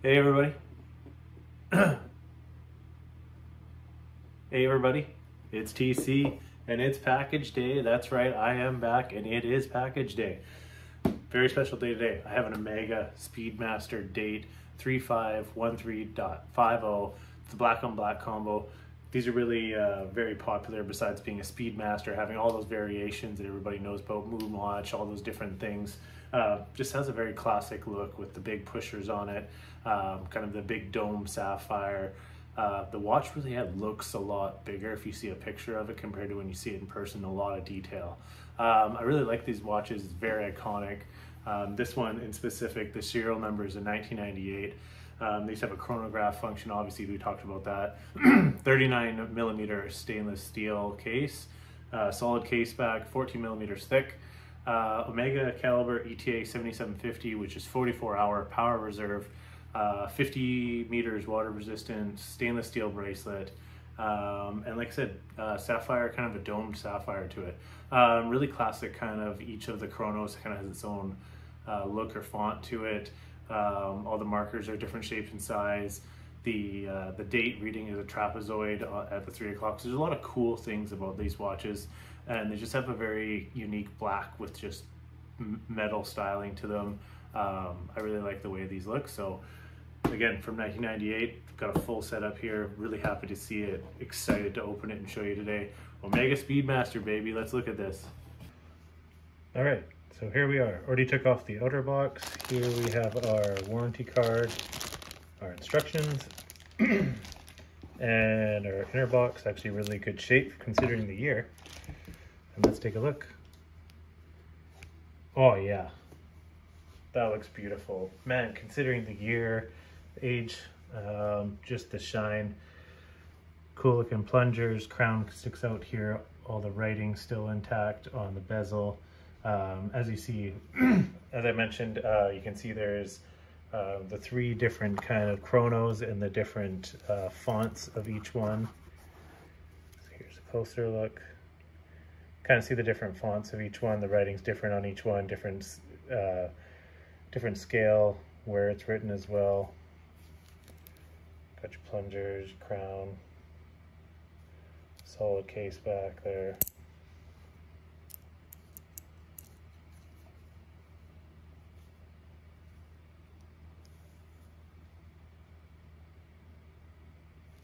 Hey everybody. Hey everybody, it's TC and it's package day. That's right, I am back and it is package day. Very special day today. I have an Omega Speedmaster date 3513.50. It's a black on black combo. These are really very popular. Besides being a Speedmaster, having all those variations that everybody knows about, moon launch, all those different things, just has a very classic look with the big pushers on it, kind of the big dome sapphire. The watch really looks a lot bigger if you see a picture of it compared to when you see it in person. A lot of detail. I really like these watches. It's very iconic. This one in specific, the serial number is a 1998. They used to have a chronograph function, obviously we talked about that. 39 millimeter stainless steel case, solid case back, 14 millimeters thick. Omega caliber ETA 7750, which is 44-hour power reserve, 50 meters water resistant, stainless steel bracelet. And like I said, sapphire, kind of a domed sapphire to it. Really classic, kind of each of the chronos kind of has its own look or font to it. All the markers are different shapes and size. The date reading is a trapezoid at the 3 o'clock. So there's a lot of cool things about these watches, and they just have a very unique black with just metal styling to them. I really like the way these look. So again, from 1998, got a full setup here. Really happy to see it. Excited to open it and show you today. Omega Speedmaster, baby. Let's look at this. All right. So here we are. Already took off the outer box. Here we have our warranty card, our instructions, and our inner box. Actually really good shape considering the year. And let's take a look. Oh yeah, that looks beautiful. Man, considering the year, age, just the shine. Cool looking plungers, crown sticks out here. All the writing still intact on the bezel. As you see, as I mentioned, you can see there's the three different kind of chronos and the different fonts of each one. So here's a closer look. Kind of see the different fonts of each one. The writing's different on each one, different scale where it's written as well. Got your plungers, crown, solid case back there.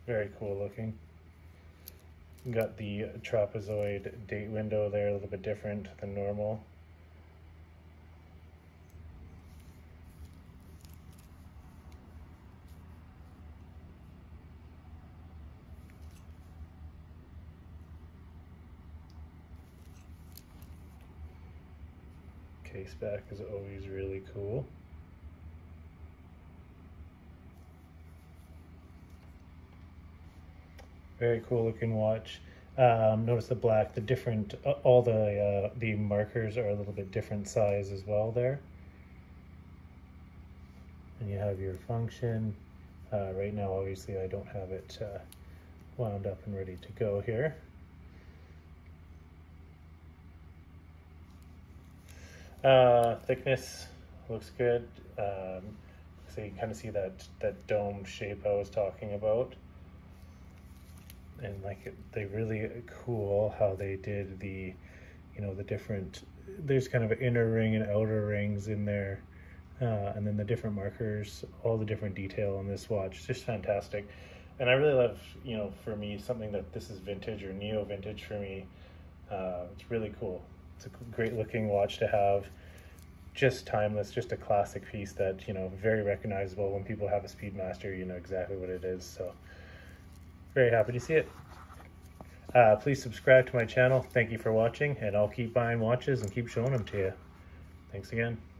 Very cool looking. Got the trapezoid date window there, a little bit different than normal. Case back is always really cool. Very cool looking watch. Notice the black, the different, all the markers are a little bit different size as well there. And you have your function. Right now, obviously, I don't have it wound up and ready to go here. Thickness looks good. So you kind of see that dome shape I was talking about. And they really cool how they did the, the different, there's kind of inner ring and outer rings in there. And then the different markers, all the different detail on this watch, just fantastic. And I really love, for me, something that this is vintage or neo vintage for me. It's really cool. It's a great looking watch to have, just timeless, just a classic piece that, very recognizable. When people have a Speedmaster, you know exactly what it is. So very happy to see it. Please subscribe to my channel. Thank you for watching, and I'll keep buying watches and keep showing them to you. Thanks again.